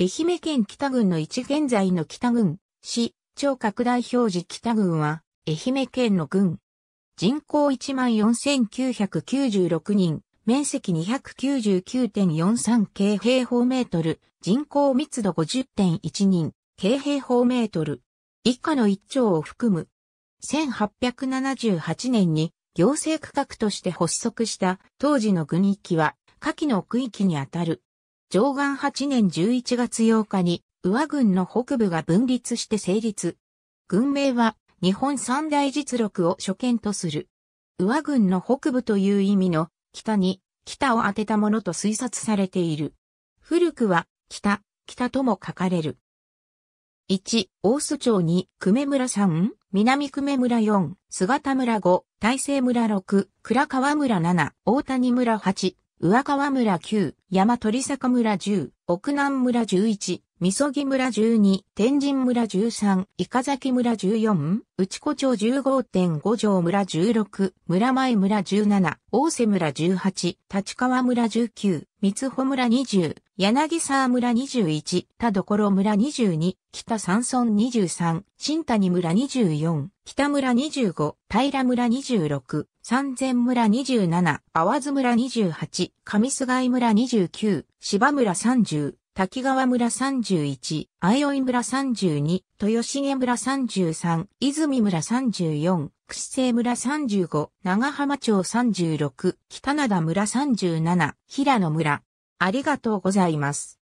愛媛県北郡の一現在の北郡市、超拡大表示北郡は、愛媛県の郡。人口 14,996 人、面積 299.43 京平方メートル、人口密度 50.1 人、京平方メートル。以下の一町を含む。1878年に行政区画として発足した当時の郡域は、下記の区域にあたる。貞観8年11月8日に、宇和郡の北部が分立して成立。郡名は、日本三大実録を所見とする。宇和郡の北部という意味の、北に、北を当てたものと推察されている。古くは、北、北とも書かれる。1、大須町2、久米村3、南久米村4、菅田村5、大成村6、倉川村7、大谷村8、宇和川村9、山鳥坂村10、奥南村11、みそぎ村12、天神村13、伊香崎村14、内子町 15.5 条村16、村前村17、大瀬村18、立川村19、三保村20、柳沢村21、田所村22、北三村23、新谷村24、北村25、平村26、三千村27、淡津村28、上菅井村29、芝村30、滝川村31、相生村32、豊重村33、泉村34、串瀬村35、長浜町36、北灘村37、平野村。ありがとうございます。